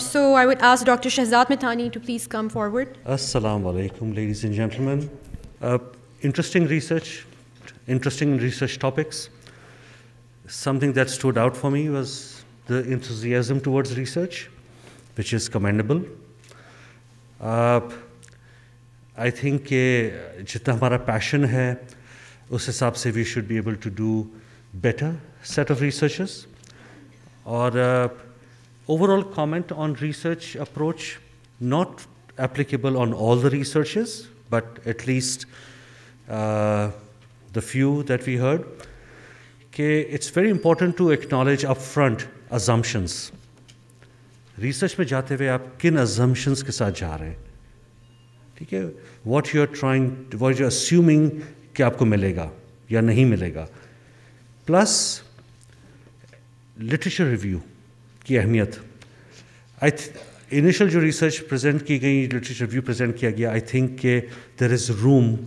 So I would ask Dr. Shahzad Mitani to please come forward. Assalamu alaikum, ladies and gentlemen. Interesting research topics. Something that stood out for me was the enthusiasm towards research, which is commendable. I think jitna hamara passion hai, us hisab se we should be able to do better set of researchers. Or overall comment on research approach, not applicable on all the researchers, but at least the few that we heard. Okay, it's very important to acknowledge upfront assumptions. Research mein jaate hue aap kin assumptions ke saath ja rahe hain. ठीक है, what you're assuming कि आपको मिलेगा या नहीं मिलेगा. Plus literature review की अहमियत. इनिशियल जो रिसर्च प्रेजेंट की गई, लिटरेचर रिव्यू प्रेजेंट किया गया, आई थिंक के there is room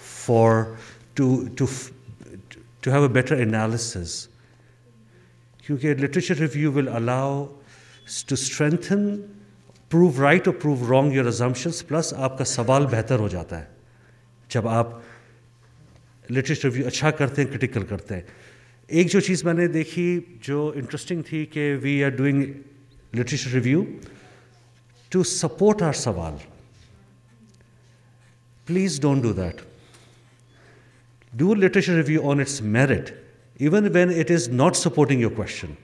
for to have a better analysis, क्योंकि literature review will allow to strengthen, prove right or prove wrong your assumptions, plus आपका सवाल बेहतर हो जाता है जब आप literature review अच्छा करते हैं, critical करते हैं. एक जो चीज़ मैंने देखी जो interesting थी कि we are doing literature review to support our सवाल. Please don't do that. Do literature review on its merit, even when it is not supporting your question.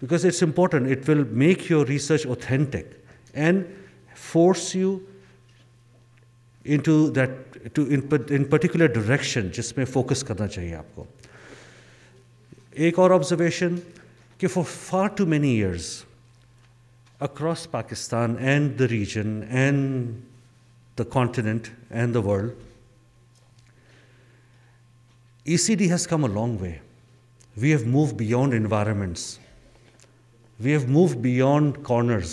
Because it's important, it will make your research authentic and force you into that, in particular direction, jisme focus karna chahiye aapko. Ek aur observation, ki for far too many years, across Pakistan and the region and the continent and the world, ECD has come a long way. We have moved beyond environments. We have moved beyond corners.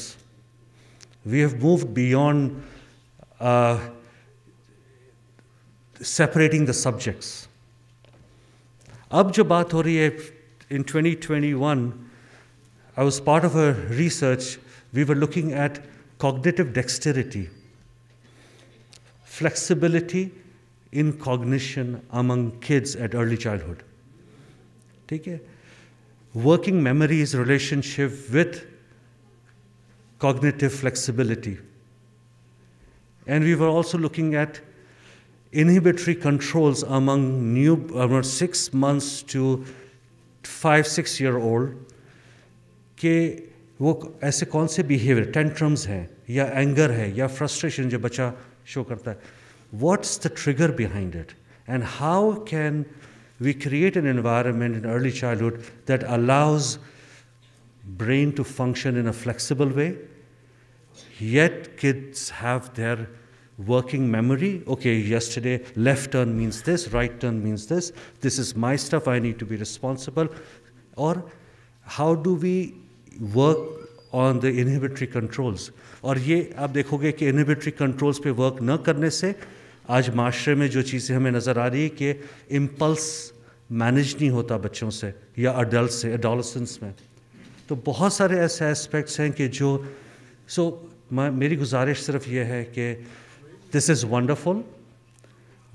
We have moved beyond separating the subjects. Ab jo baat ho rahi hai, in 2021, I was part of a research. We were looking at cognitive dexterity, flexibility in cognition among kids at early childhood. Theek hai? Working memory's relationship with cognitive flexibility. And we were also looking at inhibitory controls among 6 months to 5-6-year-old, ke wo aise kaun se behavior, tantrums hai, ya anger hai, ya frustration jo bacha show karta hai. What's the trigger behind it? And how can we create an environment in early childhood that allows brain to function in a flexible way, yet kids have their working memory. Okay, yesterday, left turn means this, right turn means this, this is my stuff, I need to be responsible. Or how do we work on the inhibitory controls? Aur ye aap dekhoge ki inhibitory controls pe work na karne se, आज माशरे में जो चीज़ें हमें नज़र आ रही है कि इम्पल्स मैनेज नहीं होता बच्चों से या अडल्ट से, एडोलसेंस में. तो बहुत सारे ऐसे एस्पेक्ट्स हैं कि जो मेरी गुजारिश सिर्फ ये है कि this is wonderful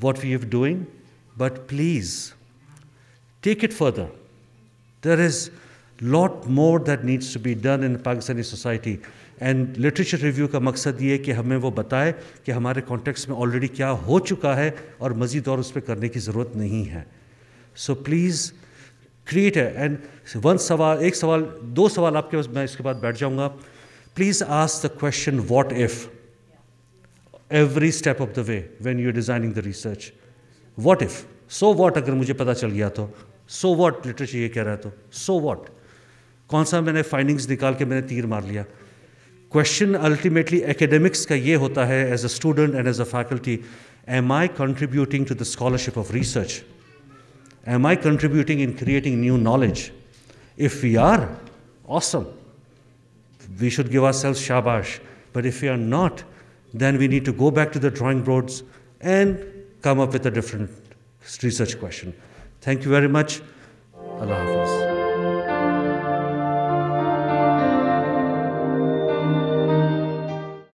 what we have doing, but please take it further. There is lot more that needs to be done in Pakistani society. And literature review का मकसद ये है कि हमें वो बताए कि हमारे कॉन्टेक्स्ट में ऑलरेडी क्या हो चुका है और मज़ीद और उस पर करने की ज़रूरत नहीं है. सो प्लीज़ क्रिएट है. एंड दो सवाल आपके पास, मैं इसके बाद बैठ जाऊँगा. Please ask the question what if every step of the way when you are designing the research. What if, so what, अगर मुझे पता चल गया तो सो व्हाट, लिटरेचर ये कह रहा है तो सो व्हाट, कौन सा मैंने फाइंडिंग्स निकाल के मैंने तीर मार लिया. क्वेश्चन अल्टीमेटली एकेडमिक्स का ये होता है, as a student and as a faculty, am I contributing to the scholarship of research, am I contributing in creating new knowledge. If we are, awesome, we should give ourselves शाबाश, but if we are not, then we need to go back to the drawing boards and come up with a different research question. Thank you very much. अल्लाह हाफ़िज़.